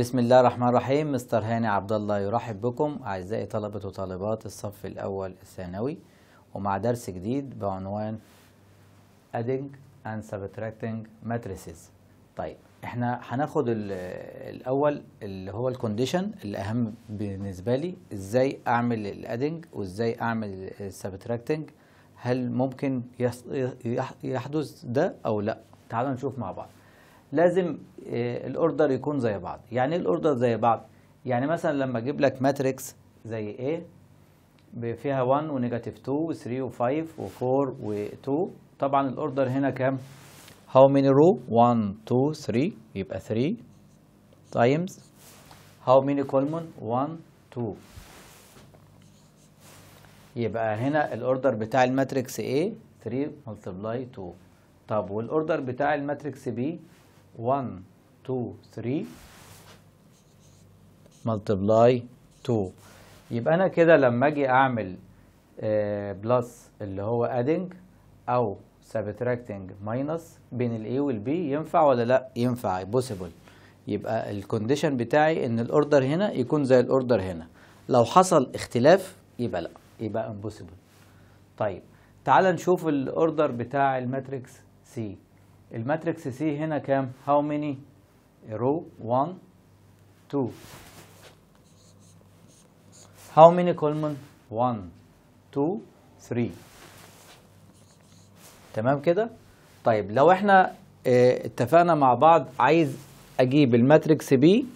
بسم الله الرحمن الرحيم. مستر هاني عبد الله يرحب بكم أعزائي طلبة وطالبات الصف الأول الثانوي، ومع درس جديد بعنوان Adding and Subtracting Matrices. طيب احنا هناخد الأول اللي هو الكونديشن الأهم بالنسبة لي، ازاي أعمل الأدينج وازاي أعمل السبتراكتنج، هل ممكن يحدث ده أو لأ؟ تعالوا نشوف مع بعض. لازم الاوردر يكون زي بعض. يعني ايه الاوردر زي بعض؟ يعني مثلا لما اجيب لك ماتريكس زي ايه فيها 1 ونيجاتيف 2 و3 و5 و4 و2، طبعا الاوردر هنا كام؟ هاو ماني رو؟ 1 2 3 يبقى 3 تايمز هاو ماني كولمون؟ 1 2. يبقى هنا الاوردر بتاع الماتريكس A 3 ملتبلاي 2. طب والاوردر بتاع الماتريكس B 1 2 3 ملتبلاي 2. يبقى انا كده لما اجي اعمل بلس اللي هو ادينج او سبتراكتنج ماينس بين الاي والبي، ينفع ولا لا؟ ينفع، بوسيبل. يبقى الكونديشن بتاعي ان الاوردر هنا يكون زي الاوردر هنا، لو حصل اختلاف يبقى لا، يبقى امبوسيبل. طيب تعال نشوف الاوردر بتاع الماتريكس سي. الماتريكس سي هنا كام؟ هاو ماني رو؟ 1 2. هاو ماني كولمن؟ 1 2 3. تمام كده؟ طيب لو احنا اتفقنا مع بعض، عايز اجيب الماتريكس بي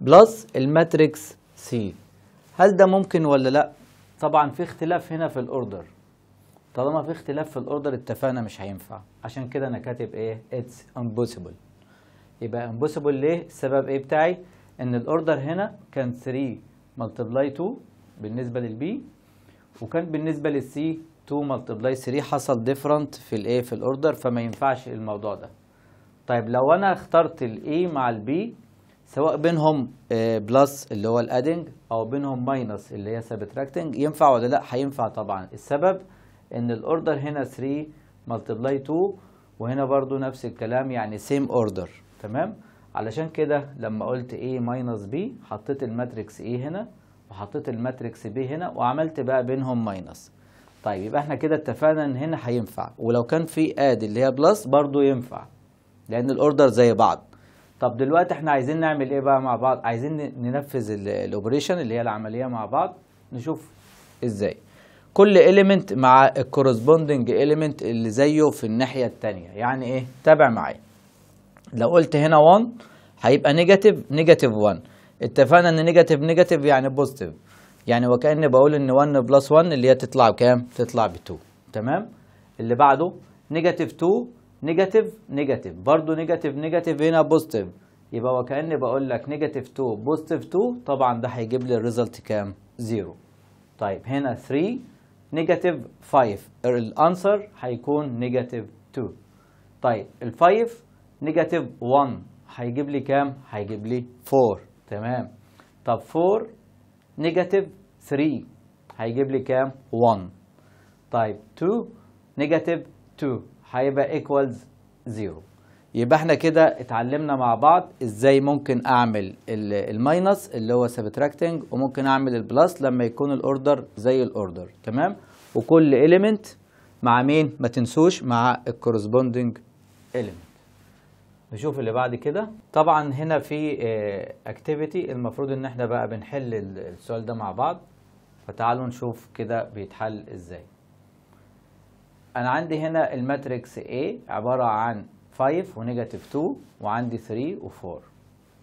بلس الماتريكس سي، هل ده ممكن ولا لا؟ طبعا في اختلاف هنا في الاوردر، طالما في اختلاف في الاوردر اتفقنا مش هينفع، عشان كده انا كاتب ايه؟ اتس امبوسيبل. يبقى امبوسيبل ليه؟ السبب ايه بتاعي؟ ان الاوردر هنا كان 3 ملتبلاي 2 بالنسبه للبي، وكان بالنسبه للسي 2 ملتبلاي 3، حصل ديفرنت في الايه في الاوردر، فما ينفعش الموضوع ده. طيب لو انا اخترت الاي مع البي، سواء بينهم بلس اللي هو الادينج او بينهم ماينس اللي هي سبتراكتنج، ينفع ولا لا؟ هينفع طبعا. السبب ان الاوردر هنا 3 ملتبلاي 2، وهنا برضو نفس الكلام، يعني سيم اوردر. تمام، علشان كده لما قلت A ماينس B حطيت الماتريكس A هنا وحطيت الماتريكس B هنا وعملت بقى بينهم ماينس. طيب يبقى احنا كده اتفقنا ان هنا هينفع، ولو كان في اد اللي هي بلس برضو ينفع لان الاوردر زي بعض. طب دلوقتي احنا عايزين نعمل ايه بقى مع بعض؟ عايزين ننفذ الاوبريشن اللي هي العمليه مع بعض، نشوف ازاي. كل element مع الكورسبوندنج element اللي زيه في الناحية التانية. يعني ايه؟ تابع معايا. لو قلت هنا 1 هيبقى نيجاتيف نيجاتيف 1، اتفقنا ان نيجاتيف نيجاتيف يعني بوزيتيف، يعني وكأني بقول ان 1 بلس 1 اللي هي تطلع بكام؟ تطلع ب 2. تمام؟ اللي بعده نيجاتيف 2 نيجاتيف نيجاتيف، برضه نيجاتيف نيجاتيف هنا بوزيتيف، يبقى وكأني بقول لك نيجاتيف 2 بوزيتيف 2، طبعا ده هيجيب لي الريزلت كام؟ 0. طيب هنا 3 نيجاتيف 5، الانسر هيكون نيجاتيف 2. طيب ال5 نيجاتيف 1 هيجيب لي كام؟ هيجيب لي 4. تمام. طب 4 نيجاتيف 3 هيجيب لي كام؟ 1. طيب 2 نيجاتيف 2 هيبقى ايكوالز 0. يبقى احنا كده اتعلمنا مع بعض ازاي ممكن اعمل الماينس اللي هو سبتراكتنج، وممكن اعمل البلس لما يكون الاوردر زي الاوردر. تمام. وكل ايليمنت مع مين؟ ما تنسوش مع الكورسبوندنج ايليمنت. نشوف اللي بعد كده. طبعا هنا في اكتيفيتي، المفروض ان احنا بقى بنحل السؤال ده مع بعض، فتعالوا نشوف كده بيتحل ازاي. انا عندي هنا الماتريكس A عباره عن 5 ونيجاتيف 2، وعندي 3 و4.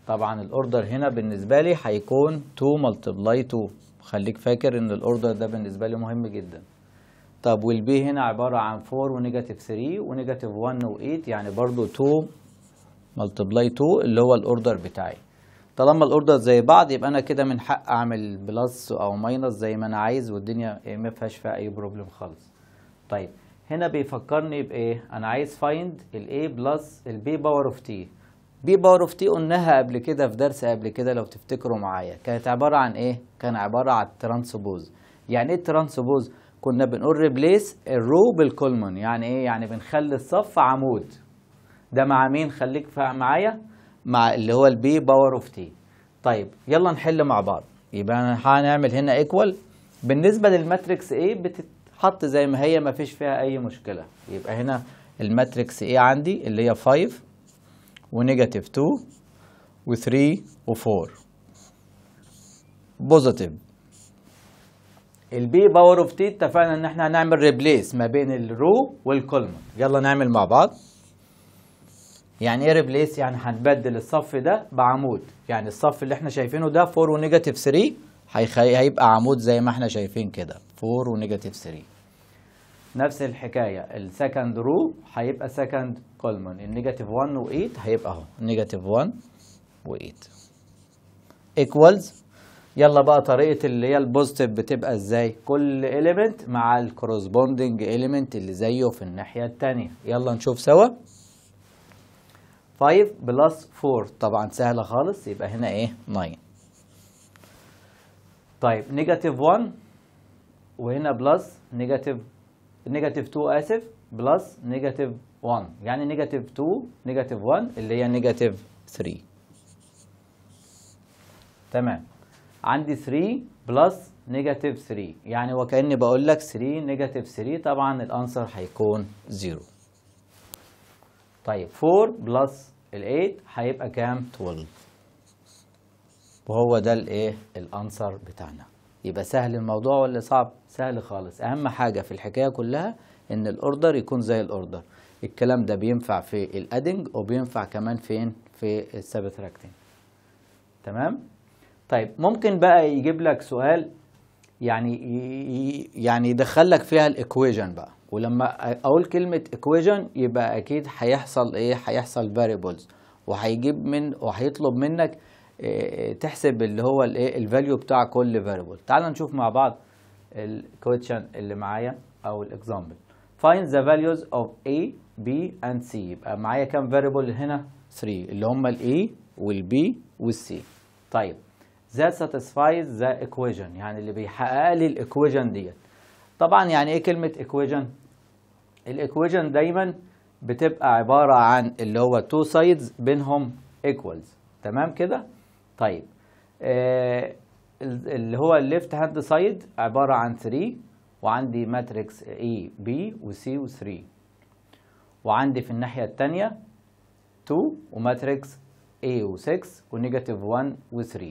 طبعا الاوردر هنا بالنسبه لي هيكون 2 ملتبلاي 2، خليك فاكر ان الاوردر ده بالنسبه لي مهم جدا. طب والبي هنا عباره عن 4 ونيجاتيف 3 ونيجاتيف 1 و8، يعني برضو 2 ملتبلاي 2 اللي هو الاوردر بتاعي. طالما الاوردر زي بعض يبقى انا كده من حق اعمل بلس او ماينس زي ما انا عايز، والدنيا ما فيهاش فيها اي بروبلم خالص. طيب هنا بيفكرني بايه؟ انا عايز فايند الاي بلس البي باور اوف تي. بي باور اوف تي قلناها قبل كده في درس قبل كده لو تفتكروا معايا، كانت عباره عن ايه؟ كان عباره عن الترانسبوز. يعني ايه الترانسبوز؟ كنا بنقول ريبليس الرو بالكولمون. يعني ايه؟ يعني بنخلي الصف عمود. ده مع مين؟ خليك معايا، مع اللي هو البي باور اوف تي. طيب يلا نحل مع بعض. يبقى هنعمل هنا ايكوال. بالنسبه للماتريكس A بتتحط زي ما هي، ما فيش فيها اي مشكله. يبقى هنا الماتريكس A عندي اللي هي 5 ونيجاتيف 2 و3 و4 بوزيتيف. البي باور اوف تي اتفقنا ان احنا هنعمل ريبليس ما بين الرو والكولمن. يلا نعمل مع بعض. يعني ايه ريبليس؟ يعني هنبدل الصف ده بعمود. يعني الصف اللي احنا شايفينه ده 4 ونيجاتيف 3 هيبقى عمود زي ما احنا شايفين كده 4 ونيجاتيف 3. نفس الحكايه السكند رو هيبقى سكند كولمن. النيجاتيف 1 و8 هيبقى اهو نيجاتيف 1 و8 ايكوالز. يلا بقى طريقه اللي هي البوزيتيف بتبقى ازاي؟ كل اليمنت مع الكورسبوندنج اليمنت اللي زيه في الناحيه الثانيه. يلا نشوف سوا. 5 بلس 4 طبعا سهله خالص، يبقى هنا ايه 9. طيب نيجاتيف 1 وهنا بلس نيجاتيف 2 اسف بلس نيجاتيف 1 يعني نيجاتيف 2 نيجاتيف 1 اللي هي نيجاتيف 3. تمام. عندي 3 بلس نيجاتيف 3 يعني وكأني بقول لك 3 نيجاتيف 3 طبعا الانسر هيكون 0. طيب 4 بلس ال8 هيبقى كام؟ 12. وهو ده الايه الانسر بتاعنا. يبقى سهل الموضوع ولا صعب؟ سهل خالص. اهم حاجه في الحكايه كلها ان الاوردر يكون زي الاوردر. الكلام ده بينفع في الادنج وبينفع كمان فين؟ في السبتراكتنج. تمام. طيب ممكن بقى يجيب لك سؤال يعني يدخل لك فيها الايكويشن بقى، ولما اقول كلمه ايكويشن يبقى اكيد هيحصل ايه؟ هيحصل فاريبلز، وهيجيب من وهيطلب منك تحسب اللي هو الايه الفاليو بتاع كل فاريبل. تعال نشوف مع بعض الكويشن اللي معايا او الاكزامبل. find the values of a b and c. يبقى معايا كام فاريبل هنا؟ 3 اللي هم الاي والبي والسي. طيب that satisfies the equation يعني اللي بيحقق لي الايكويشن ديت. طبعا يعني ايه كلمه ايكويشن؟ الايكويشن دايما بتبقى عباره عن اللي هو تو سايدز بينهم ايكوالز. تمام كده. طيب اللي هو الليفت هاند سايد عباره عن 3 وعندي ماتريكس اي بي وسي و3، وعندي في الناحيه الثانيه 2 وماتريكس اي و6 ونيجاتيف 1 و3.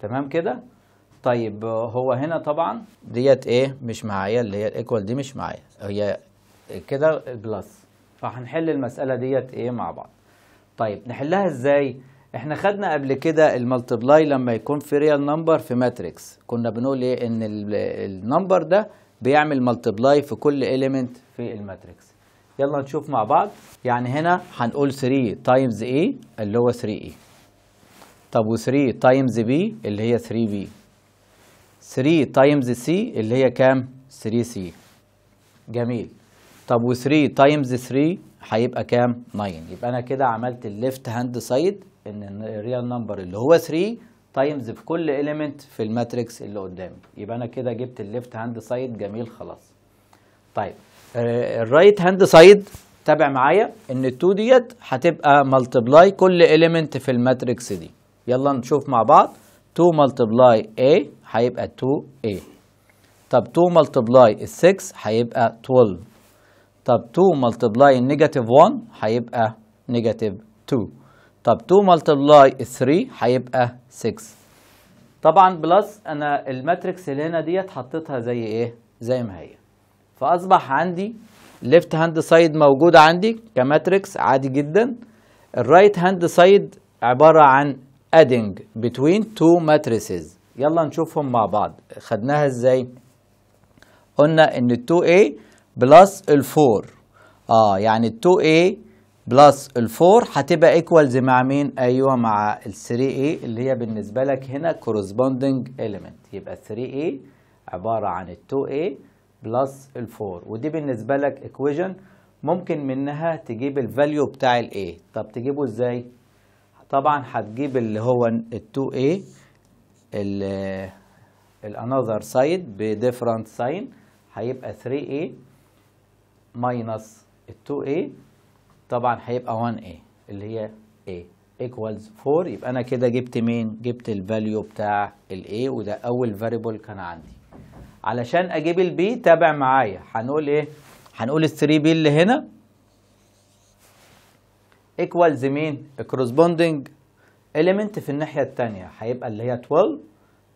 تمام كده. طيب هو هنا طبعا ديت ايه مش معايا اللي هي الايكوال دي مش معايا، هي كده بلس، فهنحل المساله ديت ايه مع بعض. طيب نحلها ازاي؟ احنا خدنا قبل كده الملتبلاي لما يكون في ريال نمبر في ماتريكس، كنا بنقول ايه؟ ان النمبر ده بيعمل ملتبلاي في كل اليمنت في الماتريكس. يلا نشوف مع بعض. يعني هنا هنقول 3 تايمز A اللي هو 3A. طب و3 تايمز B اللي هي 3B. 3 تايمز C اللي هي كام؟ 3C. جميل. طب و3 تايمز 3 هيبقى كام؟ 9. يبقى انا كده عملت الليفت هاند سايد ان الريال نمبر اللي هو 3 تايمز في كل اليمنت في الماتريكس اللي قدامي. يبقى انا كده جبت الليفت هاند سايد. جميل خلاص. طيب الرايت هاند سايد تابع معايا ان ال2 ديت هتبقى ملتبلاي كل اليمنت في الماتريكس دي. يلا نشوف مع بعض. 2 ملتبلاي A هيبقى 2A. طب 2 ملتبلاي 6 هيبقى 12. طب 2 ملتبلاي نيجاتيف 1 هيبقى نيجاتيف 2. طب 2 ملتبلاي 3 هيبقى 6. طبعا بلس انا الماتريكس اللي هنا ديت حطيتها زي ايه؟ زي ما هي. فاصبح عندي ليفت هاند سايد موجود عندي كماتريكس عادي جدا. الرايت هاند سايد عباره عن ادنج بتوين تو ماتريسز. يلا نشوفهم مع بعض. خدناها ازاي؟ قلنا ان 2A بلس ال4 يعني 2A بلس ال4 هتبقى ايكوالز مع مين؟ ايوه مع ال3A اللي هي بالنسبه لك هنا كورسبوندنج اليمنت. يبقى 3A عباره عن 2A بلس ال4، ودي بالنسبه لك ايكويشن ممكن منها تجيب الفاليو بتاع ال A. طب تجيبه ازاي؟ طبعا هتجيب اللي هو ال 2A الانذر سايد بديفرنت ساين هيبقى 3A ماينس ال 2A طبعا هيبقى 1A اللي هي A. ايكوالز 4. يبقى انا كده جبت مين؟ جبت الفاليو بتاع الايه، وده اول فاريبل كان عندي. علشان اجيب البي تابع معايا، هنقول ايه؟ هنقول ال 3 بي اللي هنا ايكوالز مين؟ الكورسبوندنج اليمنت في الناحيه الثانيه، هيبقى اللي هي 12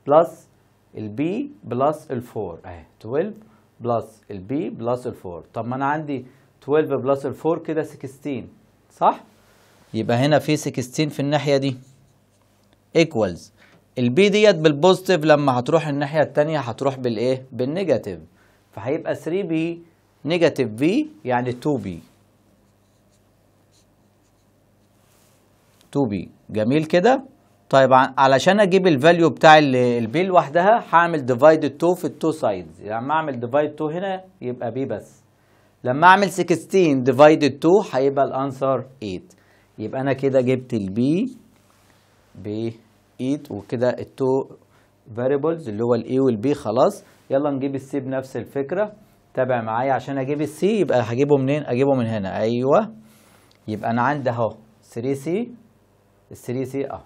بلس البي بلس ال 4 اهي، 12 بلس البي بلس ال 4. طب ما انا عندي 12 بلس ال 4 كده 16 صح؟ يبقى هنا في 16 في الناحيه دي ايكوالز البي ديت بالبوزيتيف، لما هتروح الناحيه الثانيه هتروح بالايه؟ بالنيجاتيف، فهيبقى 3 بي نيجاتيف بي يعني 2 بي. 2 بي جميل كده. طيب علشان اجيب الفاليو بتاع البي لوحدها هعمل ديفايد 2 في التو سايدز، يعني لما اعمل ديفايد 2 هنا يبقى بي بس، لما اعمل 16 ديفايد 2 هيبقى الانسر 8. يبقى انا كده جبت البي ب 8، وكده التو فاريبلز اللي هو الاي والبي خلاص. يلا نجيب السي بنفس الفكره، تابع معايا. عشان اجيب السي يبقى هجيبه منين؟ اجيبه من هنا. ايوه يبقى انا عندي اهو 3 سي، ال 3 سي اهو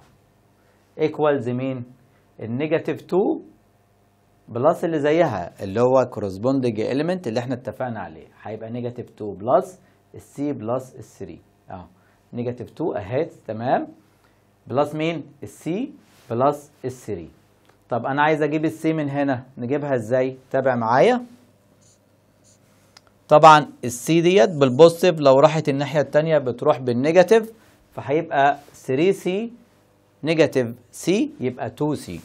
ايكوالز مين؟ النيجاتيف 2 بلس اللي زيها اللي هو كورسبوندنج اليمنت اللي احنا اتفقنا عليه، هيبقى نيجاتيف 2 بلس السي بلس ال 3 اهو، نيجاتيف 2 اهي تمام، بلس مين؟ السي بلس ال 3. طب انا عايز اجيب السي من هنا، نجيبها ازاي؟ تابع معايا. طبعا السي ديت بالبوزيتيف لو راحت الناحيه الثانيه بتروح بالنيجاتيف، فهيبقى 3 سي نيجاتيف سي يبقى 2 سي.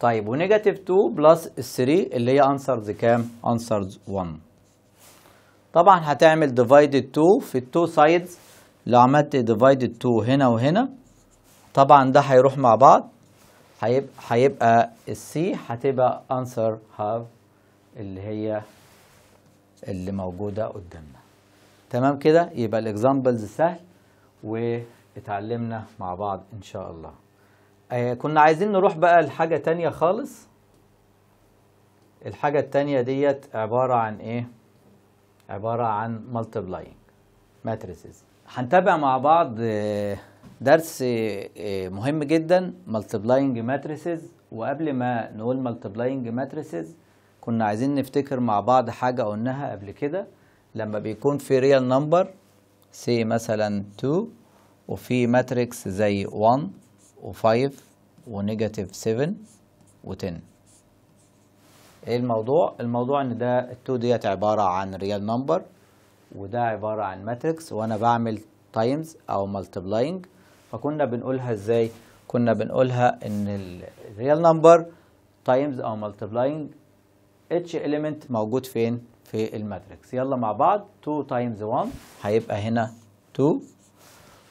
طيب ونيجاتيف 2 بلس 3 اللي هي انسرز كام؟ انسرز 1. طبعا هتعمل ديفايدد 2 في التو سايدز، لو عملت ديفايدد 2 هنا وهنا طبعا ده هيروح مع بعض، هيبقى السي هتبقى انسر هاف اللي هي اللي موجوده قدامنا. تمام كده، يبقى الاكزامبلز سهل واتعلمنا مع بعض ان شاء الله. كنا عايزين نروح بقى لحاجه تانية خالص. الحاجه التانية ديت عباره عن ايه؟ عباره عن multiplying matrices. هنتابع مع بعض درس مهم جدا multiplying matrices. وقبل ما نقول multiplying matrices كنا عايزين نفتكر مع بعض حاجه قلناها قبل كده، لما بيكون في ريال نمبر سي مثلا 2 وفي ماتريكس زي 1 و5 ونيجاتيف 7 و10، ايه الموضوع؟ الموضوع ان ده ال2 ديت عباره عن ريال نمبر وده عباره عن ماتريكس، وانا بعمل تايمز او مالتبلاينج. فكنا بنقولها ازاي؟ كنا بنقولها ان الريال نمبر تايمز او مالتبلاينج اتش element موجود فين؟ في الماتريكس. يلا مع بعض 2 تايمز 1 هيبقى هنا 2،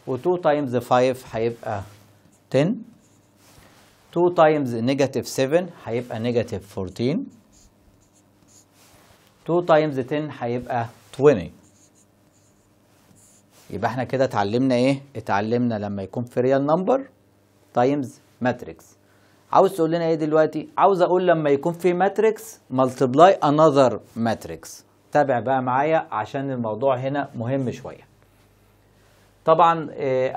و2 تايمز 5 هيبقى 10، 2 تايمز نيجاتيف 7 هيبقى نيجاتيف 14، 2 تايمز 10 هيبقى 20. يبقى احنا كده اتعلمنا ايه؟ اتعلمنا لما يكون في ريال نمبر تايمز ماتريكس. عاوز تقول لنا ايه دلوقتي؟ عاوز اقول لما يكون في ماتريكس ملتبلاي انذر ماتريكس. تابع بقى معايا عشان الموضوع هنا مهم شويه. طبعا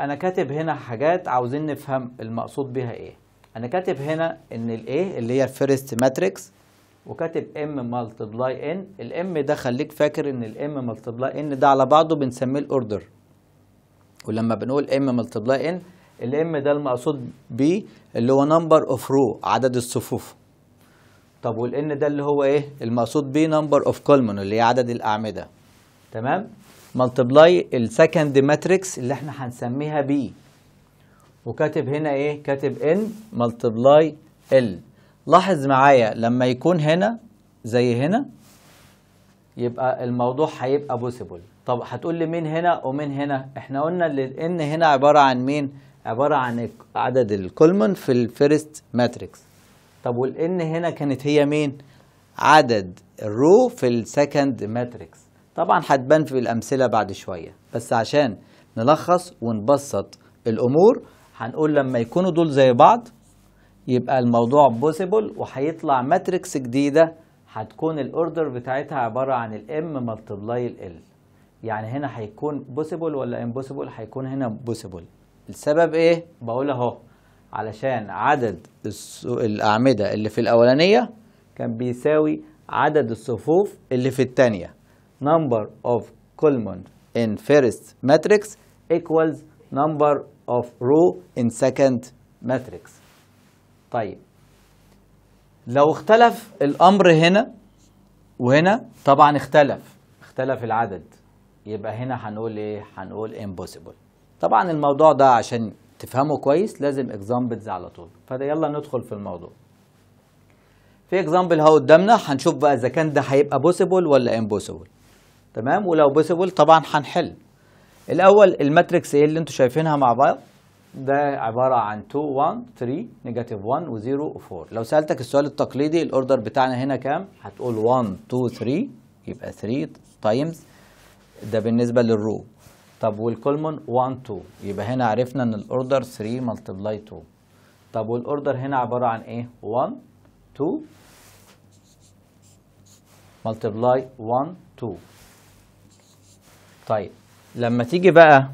انا كاتب هنا حاجات عاوزين نفهم المقصود بيها ايه. انا كاتب هنا ان الايه اللي هي الفيرست ماتريكس، وكاتب ام ملتبلاي ان. الام ده خليك فاكر ان الام ملتبلاي ان ده على بعضه بنسميه الاوردر، ولما بنقول ام ملتبلاي ان الام ده المقصود بيه اللي هو نمبر اوف رو عدد الصفوف. طب والان ده اللي هو ايه؟ المقصود بيه نمبر اوف كولمن اللي هي عدد الاعمده. تمام، ملتبلاي السكند ماتريكس اللي احنا هنسميها بي، وكاتب هنا ايه؟ كاتب ان ملتبلاي ال. لاحظ معايا لما يكون هنا زي هنا يبقى الموضوع هيبقى بوسيبل. طب هتقول لي مين هنا ومين هنا؟ احنا قلنا ان الان هنا عباره عن مين؟ عباره عن عدد الكولمن في الفيرست ماتريكس. طب والان هنا كانت هي مين؟ عدد الرو في السكند ماتريكس. طبعا هتبان في الامثله بعد شويه، بس عشان نلخص ونبسط الامور هنقول لما يكونوا دول زي بعض يبقى الموضوع بوسيبل، وهيطلع ماتريكس جديده هتكون الاوردر بتاعتها عباره عن الام ملتبلاي ال. يعني هنا هيكون بوسيبل ولا امبوسيبل؟ هيكون هنا بوسيبل. السبب ايه؟ بقول اهو، علشان عدد الاعمده اللي في الاولانيه كان بيساوي عدد الصفوف اللي في الثانيه. number of column in first matrix equals number of row in second matrix. طيب لو اختلف الامر هنا وهنا، طبعا اختلف العدد، يبقى هنا هنقول ايه؟ هنقول impossible. طبعا الموضوع ده عشان تفهمه كويس لازم examples على طول، فده يلا ندخل في الموضوع. في example اهو قدامنا، هنشوف بقى اذا كان ده هيبقى possible ولا impossible. تمام، ولو possible طبعا هنحل. الاول الماتريكس ايه اللي انتوا شايفينها مع بعض؟ ده عباره عن 2 1 3 نيجاتيف 1 و0 و4. لو سالتك السؤال التقليدي الاوردر بتاعنا هنا كام؟ هتقول 1 2 3 يبقى 3 تايمز، ده بالنسبه للرو. طب والكولمون 1 2، يبقى هنا عرفنا ان الاوردر 3 ملتبلاي 2. طب والاوردر هنا عباره عن ايه؟ 1 2 ملتبلاي 1 2. طيب لما تيجي بقى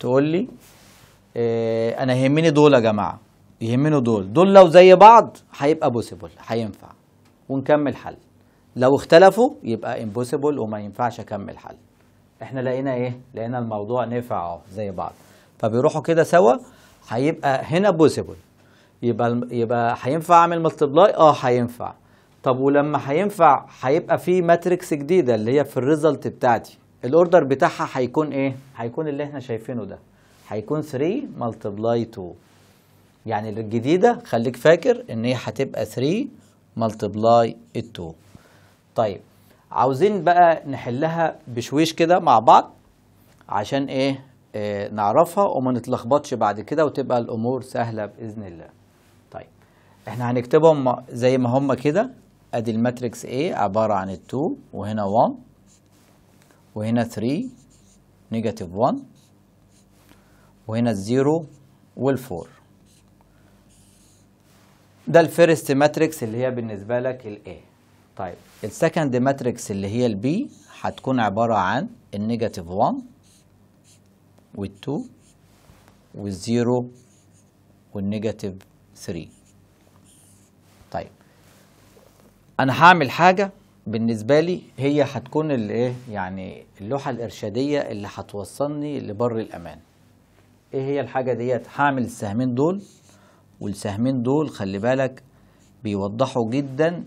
تقول لي انا يهمني دول يا جماعه، يهمني دول لو زي بعض هيبقى بوسيبل، هينفع ونكمل حل. لو اختلفوا يبقى امبوسيبل وما ينفعش اكمل حل. احنا لقينا ايه؟ لقينا الموضوع نفع اهو زي بعض، فبيروحوا كده سوا، هيبقى هنا بوسيبل، يبقى هينفع اعمل ملتبلاي، هينفع. طب ولما هينفع هيبقى في ماتريكس جديده اللي هي في الريزلت بتاعتي، الاوردر بتاعها هيكون ايه؟ هيكون اللي احنا شايفينه ده، هيكون 3 ملتبلاي 2. يعني الجديده خليك فاكر ان هي هتبقى 3 ملتبلاي 2. طيب عاوزين بقى نحلها بشويش كده مع بعض عشان ايه؟ نعرفها وما نتلخبطش بعد كده، وتبقى الامور سهله باذن الله. طيب احنا هنكتبهم زي ما هم كده. ادي الماتريكس A عباره عن 2 وهنا 1 وهنا 3 نيجاتيف 1 وهنا 0 وال4. ده الفيرست ماتريكس اللي هي بالنسبه لك الاي. طيب السكند ماتريكس اللي هي البي هتكون عباره عن النيجاتيف 1 وال2 وال0 والنيجاتيف 3. طيب انا هعمل حاجه بالنسبه لي هي هتكون الايه، يعني اللوحه الارشاديه اللي هتوصلني لبر الامان. ايه هي الحاجه ديت؟ هعمل السهمين دول والسهمين دول، خلي بالك بيوضحوا جدا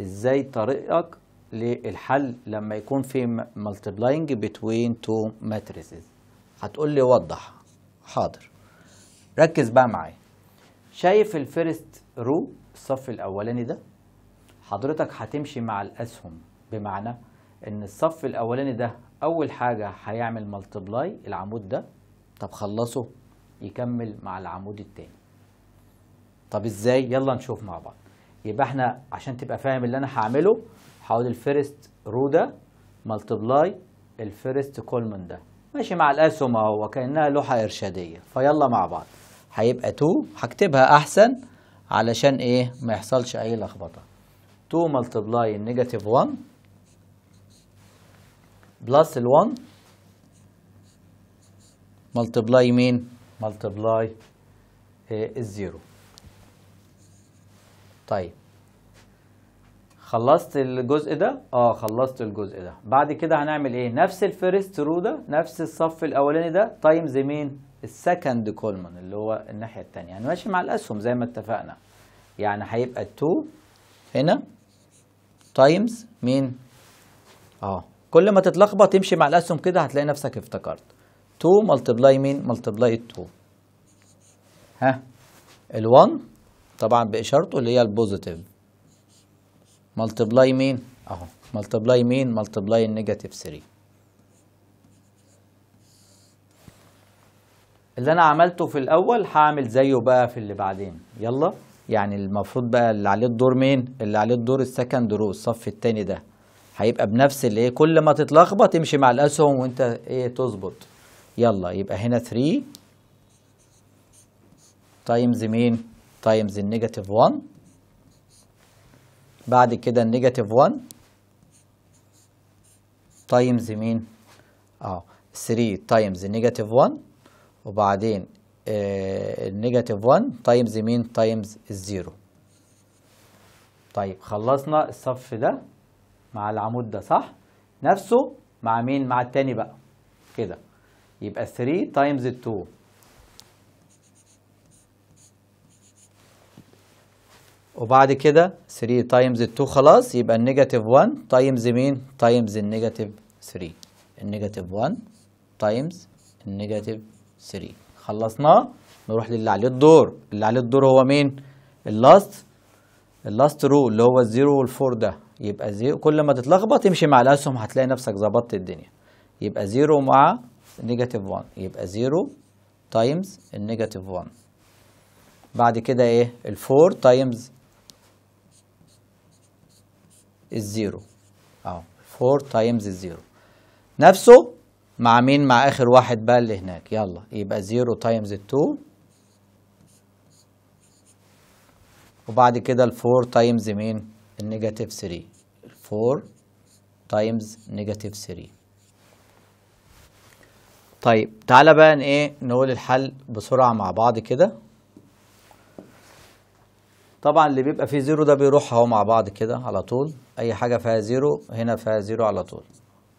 ازاي طريقك للحل لما يكون في ملتبلاينج بتوين تو ماتريسز. هتقول لي وضح، حاضر، ركز بقى معايا. شايف الفيرست رو الصف الاولاني ده؟ حضرتك هتمشي مع الاسهم، بمعنى ان الصف الاولاني ده اول حاجه هيعمل ملتبلاي العمود ده، طب خلصه يكمل مع العمود التاني. طب ازاي؟ يلا نشوف مع بعض. يبقى احنا عشان تبقى فاهم اللي انا هعمله، هقول الفيرست رو ده ملتبلاي الفيرست كولمن ده، ماشي مع الاسهم اهو وكانها لوحه ارشاديه. فيلا مع بعض، هيبقى 2، هكتبها احسن علشان ايه؟ ما يحصلش اي لخبطه. 2 ملتبلاي النيجاتيف 1 بلس ال1 ملتبلاي مين؟ ملتبلاي الزيرو. طيب خلصت الجزء ده؟ خلصت الجزء ده. بعد كده هنعمل ايه؟ نفس الفيرست رو ده، نفس الصف الاولاني ده، تايمز مين؟ السكند كولمن اللي هو الناحيه الثانيه. هنمشي مع الاسهم زي ما اتفقنا، يعني هيبقى 2 هنا تايمز مين؟ كل ما تتلخبط تمشي مع الاسهم كده هتلاقي نفسك افتكرت 2 ملتبلاي مين؟ ملتبلاي 2. ها ال1 طبعا باشارته اللي هي البوزيتيف، ملتبلاي مين؟ اهو ملتبلاي مين؟ ملتبلاي النيجاتيف 3. اللي انا عملته في الاول هعمل زيه بقى في اللي بعدين. يلا، يعني المفروض بقى اللي عليه الدور مين؟ اللي عليه الدور السكند رو الصف الثاني ده، هيبقى بنفس الايه، كل ما تتلخبط تمشي مع الاسهم وانت ايه تظبط. يلا يبقى هنا 3 تايمز مين؟ تايمز النيجاتيف 1، بعد كده النيجاتيف 1 تايمز مين؟ 3 تايمز نيجاتيف 1، وبعدين النيجاتيف 1 تايمز مين؟ تايمز الزيرو. طيب خلصنا الصف ده مع العمود ده صح؟ نفسه مع مين؟ مع التاني بقى كده، يبقى 3 تايمز 2 وبعد كده 3 تايمز 2 خلاص، يبقى النيجاتيف 1 تايمز مين؟ تايمز النيجاتيف 3. النيجاتيف 1 تايمز النيجاتيف 3 خلصناه. نروح للي عليه الدور. اللي عليه الدور هو مين؟ اللاست رو اللي هو الزيرو والفور ده، يبقى زيرو. كل ما تتلخبط تمشي مع الاسهم هتلاقي نفسك ظبطت الدنيا. يبقى زيرو مع نيجاتيف 1 يبقى زيرو تايمز النيجاتيف 1. بعد كده ايه؟ الفور تايمز الزيرو، فور تايمز الزيرو نفسه مع مين؟ مع اخر واحد بقى اللي هناك. يلا يبقى زيرو تايمز التو، وبعد كده الفور تايمز مين؟ النيجاتيف 3. الفور تايمز نيجاتيف 3. طيب تعالى بقى ايه نقول الحل بسرعة مع بعض كده. طبعا اللي بيبقى فيه زيرو ده بيروح اهو مع بعض كده على طول، اي حاجة فيها زيرو هنا فيها زيرو على طول.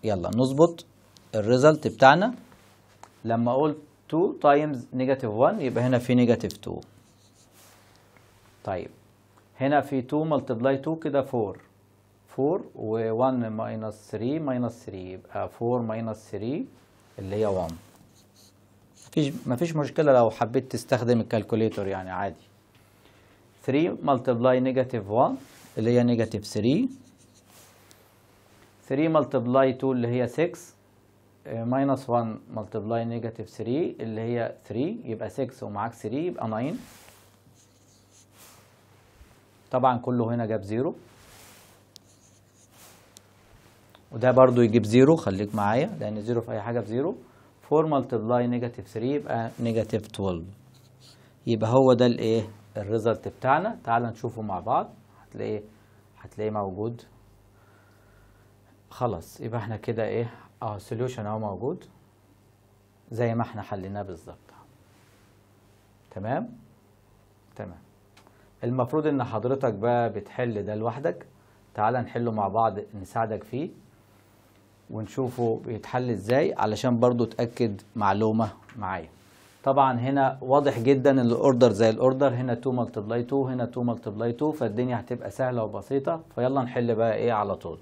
يلا نظبط الريزلت بتاعنا. لما اقول 2 تايمز نيجاتيف 1 يبقى هنا في نيجاتيف 2. طيب هنا في 2 ملتبلاي 2 كده 4، 4 و1 ماينس 3 ماينس 3 يبقى 4 ماينس 3 اللي هي 1. مفيش مشكلة لو حبيت تستخدم الكالكوليتور يعني عادي. 3 ملتبلاي نيجاتيف 1 اللي هي نيجاتيف 3، 3 ملتبلاي 2 اللي هي 6، ماينس 1 ملتبلاي نيجاتيف 3 اللي هي 3 يبقى 6 ومعاك 3 يبقى 9. طبعا كله هنا جاب زيرو، وده برضو يجيب زيرو، خليك معايا لان زيرو في اي حاجه بزيرو. 4 ملتبلاي نيجاتيف 3 يبقى نيجاتيف 12. يبقى هو ده الايه الريزلت بتاعنا. تعال نشوفه مع بعض، هتلاقيه موجود خلاص. يبقى احنا كده ايه السوليوشن اهو موجود زي ما احنا حليناه بالظبط. تمام تمام. المفروض ان حضرتك بقى بتحل ده لوحدك. تعال نحله مع بعض نساعدك فيه ونشوفه بيتحل ازاي، علشان برضو تأكد معلومة معايا. طبعا هنا واضح جدا ان الاوردر زي الاوردر، هنا 2 ملتبلاي 2 هنا 2 ملتبلاي 2، فالدنيا هتبقى سهلة وبسيطة. فيلا نحل بقى ايه على طول.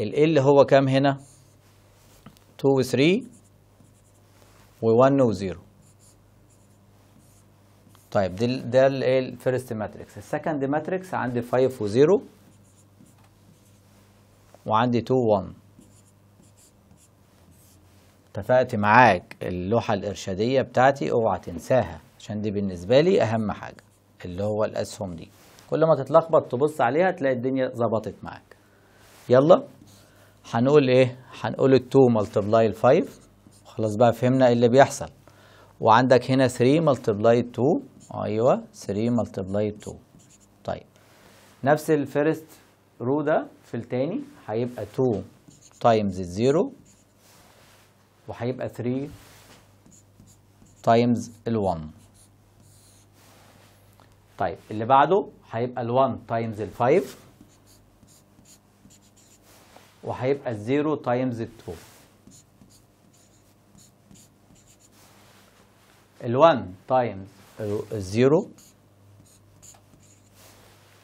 ال هو كام هنا؟ 2 و 3 و1 و 0. طيب ده الفيرست ماتريكس. السكند ماتريكس عندي 5 و 0 وعندي 2 و 1. اتفقت معاك اللوحة الإرشادية بتاعتي اوعى تنساها، عشان دي بالنسبة لي أهم حاجة اللي هو الأسهم دي. كل ما تتلخبط تبص عليها تلاقي الدنيا ظبطت معاك. يلا هنقول ايه؟ هنقول ال 2 ملتبلاي ال 5، خلاص بقى فهمنا ايه اللي بيحصل. وعندك هنا 3 ملتبلاي 2، ايوه 3 ملتبلاي 2. طيب نفس الفيرست رو ده في التاني هيبقى 2 تايمز الزيرو، وهيبقى 3 تايمز ال1. طيب اللي بعده هيبقى ال1 تايمز ال5، وهيبقى الزيرو تايمز التو. الوان تايمز الزيرو،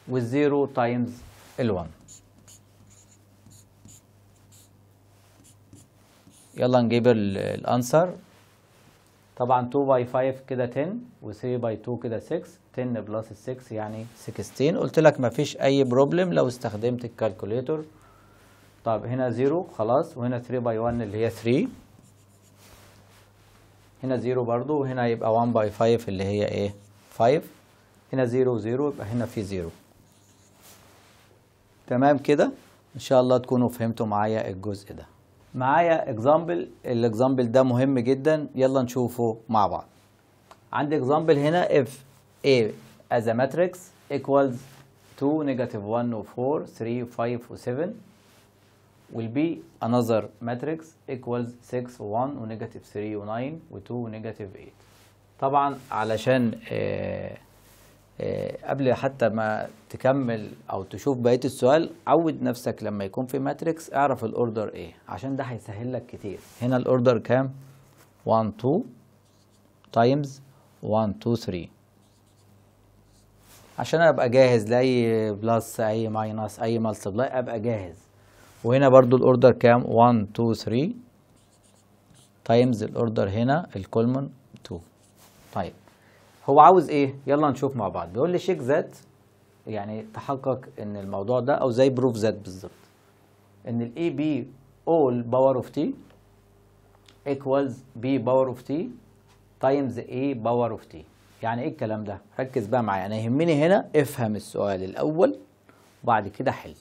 والزيرو تايمز الوان. يلا نجيب الانسر. طبعا 2 باي 5 كده 10، و 3 باي 2 كده 6، 10 بلس 6 يعني 16. قلت لك مفيش اي بروبلم لو استخدمت الكالكوليتور. طب هنا 0 خلاص، وهنا 3 باي 1 اللي هي 3، هنا 0 برضو، وهنا يبقى 1 باي 5 اللي هي ايه 5، هنا 0 و0 يبقى هنا في 0. تمام كده. ان شاء الله تكونوا فهمتوا معايا الجزء ده. معايا اكزامبل، الاكزامبل ده مهم جدا، يلا نشوفه مع بعض. عندي اكزامبل هنا if A as a matrix equals 2 negative 1 و 4 3 5 و 7، will be another matrix equals 6 1 ونيجاتيف 3 9 و2 ونيجاتيف 8. طبعا علشان قبل حتى ما تكمل او تشوف بقيه السؤال، عود نفسك لما يكون في ماتريكس اعرف الاوردر ايه، عشان ده هيسهل لك كتير. هنا الاوردر كام؟ 1 2 تايمز 1 2 3، عشان ابقى جاهز لاي بلس اي ماينس اي مالتبلاي ابقى جاهز. وهنا برضو الاوردر كام؟ 1 2 3 تايمز الاوردر هنا الكولمن 2. طيب هو عاوز ايه؟ يلا نشوف مع بعض. بيقول لي شيك ذات، يعني تحقق ان الموضوع ده، او زي بروف ذات بالظبط، ان الاي بي اول باور اوف تي ايكوالز بي باور اوف تي تايمز اي باور اوف تي. يعني ايه الكلام ده؟ ركز بقى معايا، انا يهمني هنا افهم السؤال الاول وبعد كده حل.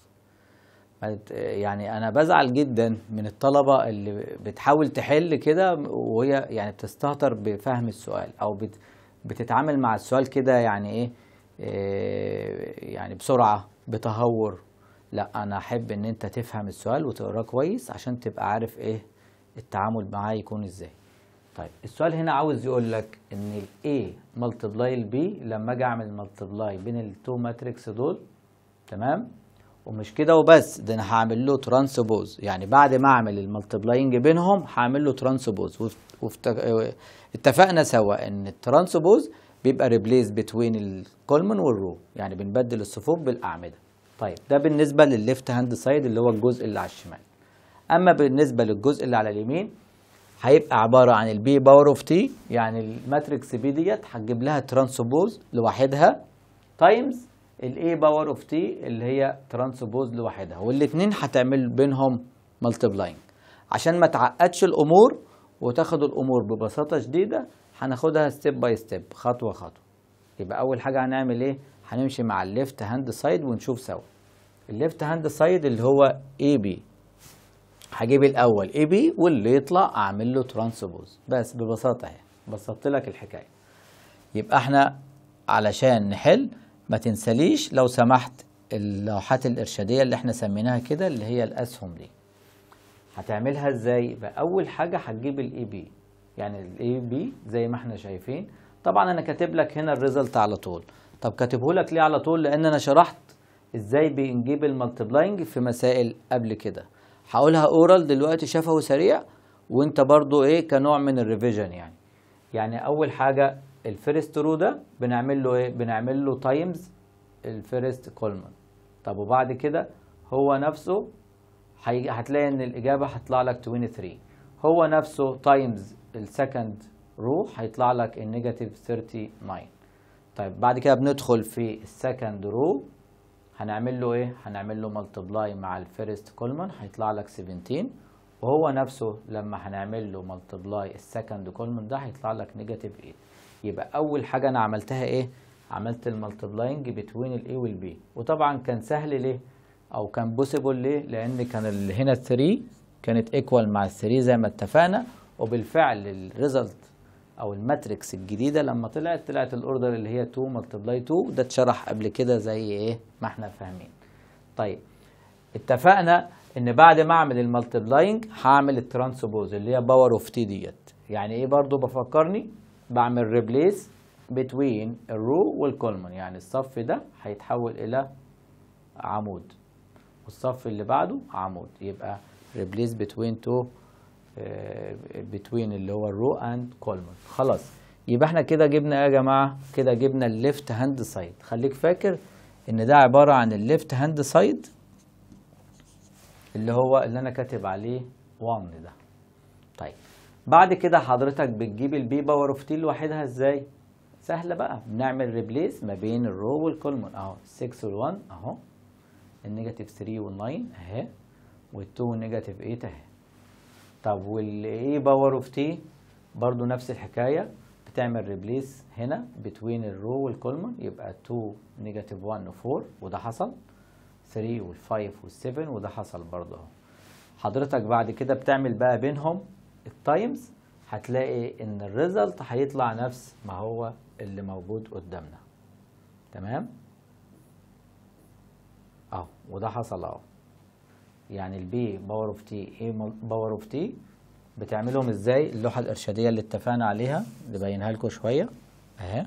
يعني انا بزعل جدا من الطلبه اللي بتحاول تحل كده وهي يعني بتستهتر بفهم السؤال، او بتتعامل مع السؤال كده يعني ايه، يعني بسرعه بتهور. لا، انا احب ان انت تفهم السؤال وتقراه كويس عشان تبقى عارف ايه التعامل معاه يكون ازاي. طيب السؤال هنا عاوز يقول لك ان الاي ملتبلاي البي، لما اجي اعمل ملتبلاي بين التو ماتريكس دول، تمام؟ ومش كده وبس، ده انا هعمل له ترانسبوز، يعني بعد ما اعمل الملتبلاينج بينهم هعمل له ترانسبوز. اتفقنا سوا ان الترانسبوز بيبقى ريبليس بتوين الكولمن والرو، يعني بنبدل الصفوف بالاعمده. طيب ده بالنسبه للليفت هاند سايد اللي هو الجزء اللي على الشمال. اما بالنسبه للجزء اللي على اليمين هيبقى عباره عن البي باور اوف تي، يعني الماتريكس بي ديت هتجيب لها ترانسبوز لوحدها تايمز الاي باور اوف تي اللي هي ترانسبوز لوحدها، والاثنين هتعمل بينهم ملتبلاينج. عشان ما تعقدش الامور وتاخدوا الامور ببساطه شديده، هناخدها ستيب باي ستيب، خطوه خطوه. يبقى اول حاجه هنعمل ايه؟ هنمشي مع الليفت هاند سايد ونشوف سوا. الليفت هاند سايد اللي هو اي بي، هجيب الاول اي بي واللي يطلع اعمل له ترانسبوز، بس ببساطه اهي، بسطت لك الحكايه. يبقى احنا علشان نحل ما تنساليش لو سمحت اللوحات الارشاديه اللي احنا سميناها كده، اللي هي الاسهم دي. هتعملها ازاي؟ باول حاجه هتجيب الاي بي، يعني الاي بي زي ما احنا شايفين. طبعا انا كاتب لك هنا الريزلت على طول. طب كاتبه لك ليه على طول؟ لان انا شرحت ازاي بنجيب المالتبلاينج في مسائل قبل كده، هقولها اورال دلوقتي شفوي سريع، وانت برضو ايه كنوع من الريفيجن. يعني اول حاجه الفيرست رو ده بنعمل له ايه؟ بنعمل له تايمز الفيرست كولمن. طب وبعد كده هو نفسه هتلاقي ان الاجابه هتطلع لك 23، هو نفسه تايمز السكند رو هيطلع لك النيجاتيف 39. طيب بعد كده بندخل في السكند رو، هنعمل له ايه؟ هنعمل له ملتبلاي مع الفيرست كولمن، هيطلع لك 17، وهو نفسه لما هنعمل له ملتبلاي السكند كولمن ده هيطلع لك نيجاتيف 8. يبقى اول حاجه انا عملتها ايه؟ عملت الملتبلاينج بتوين الاي والبي. وطبعا كان سهل ليه، او كان بوسيبل ليه؟ لان كان هنا 3 كانت ايكوال مع 3 زي ما اتفقنا، وبالفعل الريزلت او الماتريكس الجديده لما طلعت الاوردر اللي هي 2 ملتبلاي 2، ده اتشرح قبل كده زي ايه ما احنا فاهمين. طيب اتفقنا ان بعد ما اعمل الملتبلاينج هعمل الترانسبوز اللي هي باور اوف تي ديت. يعني ايه برضو؟ بفكرني بعمل ريبليس بتوين الرو والكولمن، يعني الصف ده هيتحول الى عمود والصف اللي بعده عمود. يبقى ريبليس بتوين تو بتوين اللي هو الرو اند كولمن. خلاص، يبقى احنا كده جبنا ايه يا جماعه؟ كده جبنا الليفت هاند سايد. خليك فاكر ان ده عباره عن الليفت هاند سايد اللي هو اللي انا كاتب عليه 1 ده. طيب بعد كده حضرتك بتجيب البي باور اوف تي لوحدها ازاي؟ سهله بقى، بنعمل ريبليس ما بين الرو والكولمن اهو، 6 وال1 اهو، النيجاتيف 3 وال9 اهي، وال2 والنيجاتيف 8 اهي. طب والاي باور اوف تي برضو نفس الحكايه، بتعمل ريبليس هنا بتوين الرو والكولمن، يبقى 2 نيجاتيف 1 و4 وده حصل، 3 وال5 وال7 وده حصل برضه اهو. حضرتك بعد كده بتعمل بقى بينهم التايمز، هتلاقي ان الريزلت هيطلع نفس ما هو اللي موجود قدامنا، تمام؟ اهو، وده حصل اهو. يعني البي باور اوف تي اي باور اوف تي بتعملهم ازاي؟ اللوحه الارشاديه اللي اتفقنا عليها نبينها لكم شويه اهي.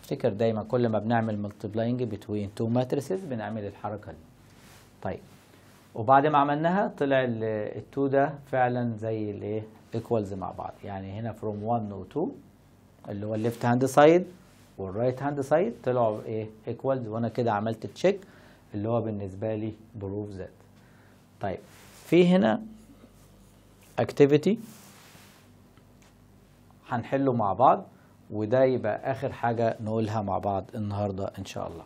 افتكر دايما كل ما بنعمل ملتبلاينج بتوين تو ماتريسز بنعمل الحركه دي. طيب وبعد ما عملناها طلع التو ده فعلا زي الايه؟ ايكوالز مع بعض. يعني هنا فروم 1 و 2 اللي هو الليفت هاند سايد والرايت هاند سايد طلعوا ايه؟ ايكوالز. وانا كده عملت تشيك اللي هو بالنسبه لي بروف ذات. طيب في هنا اكتيفيتي هنحله مع بعض وده يبقى اخر حاجه نقولها مع بعض النهارده ان شاء الله.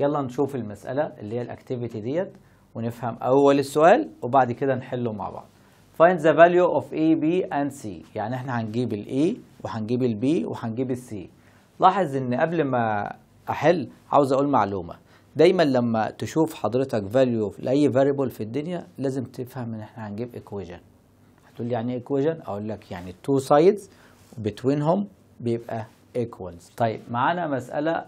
يلا نشوف المساله اللي هي الاكتيفيتي ديت ونفهم اول السؤال وبعد كده نحله مع بعض. Find the value of A, B and C. يعني احنا هنجيب ال A وهنجيب ال B وهنجيب ال C. لاحظ ان قبل ما احل عاوز اقول معلومه. دايما لما تشوف حضرتك فاليو لاي فاريبل في الدنيا لازم تفهم ان احنا هنجيب ايكويجن. هتقول لي يعني ايه ايكويجن؟ اقول لك يعني التو سايدز بتوينهم بيبقى ايكوالز. طيب معانا مساله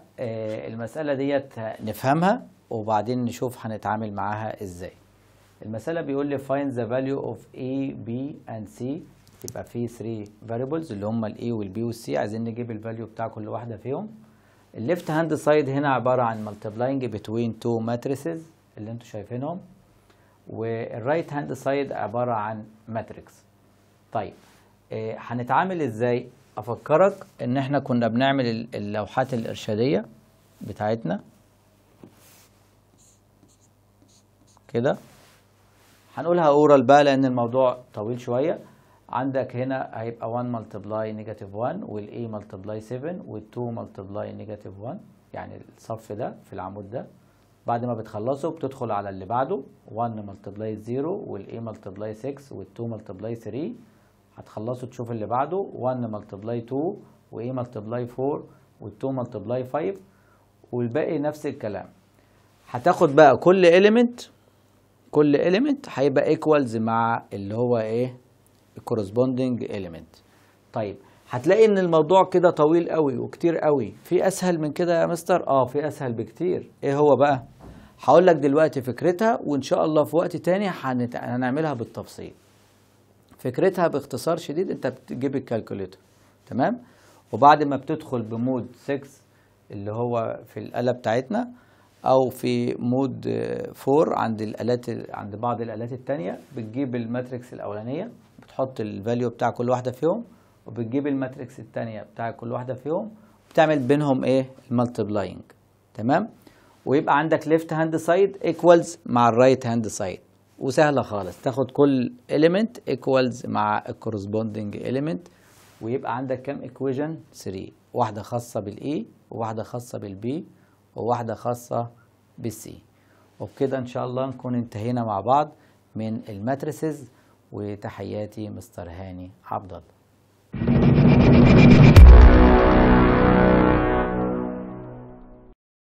المساله ديت نفهمها وبعدين نشوف هنتعامل معاها ازاي. المساله بيقول لي find the value of A, B and C. يبقى في 3 variables اللي هم ال A وال B وال C. عايزين نجيب الفاليو بتاع كل واحده فيهم. الليفت هاند سايد هنا عباره عن ملتبلاينج بتوين تو ماتريسز اللي انتم شايفينهم، والرايت هاند سايد عباره عن ماتريكس. طيب هنتعامل ازاي؟ افكرك ان احنا كنا بنعمل اللوحات الارشاديه بتاعتنا كده. هنقولها اورال بقى لان الموضوع طويل شويه. عندك هنا هيبقى 1 ملتبلاي نيجاتيف 1 والاي ملتبلاي 7 وال2 ملتبلاي نيجاتيف 1. يعني الصف ده في العمود ده بعد ما بتخلصه بتدخل على اللي بعده 1 ملتبلاي 0 والاي ملتبلاي 6 وال2 ملتبلاي 3. هتخلصوا تشوف اللي بعده 1 ملتبلاي 2 واي ملتبلاي 4 وال2 ملتبلاي 5 والباقي نفس الكلام. هتاخد بقى كل إليمنت هيبقى ايكوالز مع اللي هو ايه؟ الكورسبوندنج إليمنت. طيب هتلاقي ان الموضوع كده طويل قوي وكتير قوي. في اسهل من كده يا مستر؟ اه في اسهل بكتير. ايه هو بقى؟ هقول لك دلوقتي فكرتها وان شاء الله في وقت تاني هنعملها بالتفصيل. فكرتها باختصار شديد انت بتجيب الكالكوليتر تمام، وبعد ما بتدخل بمود 6 اللي هو في الآلة بتاعتنا او في مود 4 عند الآلات عند بعض الآلات التانية بتجيب الماتريكس الاولانيه بتحط الفاليو بتاع كل واحده فيهم وبتجيب الماتريكس الثانيه بتاع كل واحده فيهم بتعمل بينهم ايه؟ الملتبلاينج تمام. ويبقى عندك ليفت هاند سايد ايكوالز مع الرايت هاند سايد. وسهله خالص تاخد كل اليمنت ايكوالز مع الكورسبوندنج اليمنت. ويبقى عندك كام ايكويجن؟ 3. واحده خاصه بالاي وواحده خاصه بالبي وواحده خاصه بالسي. وبكده ان شاء الله نكون انتهينا مع بعض من الماتريسز. وتحياتي مستر هاني عبد الله.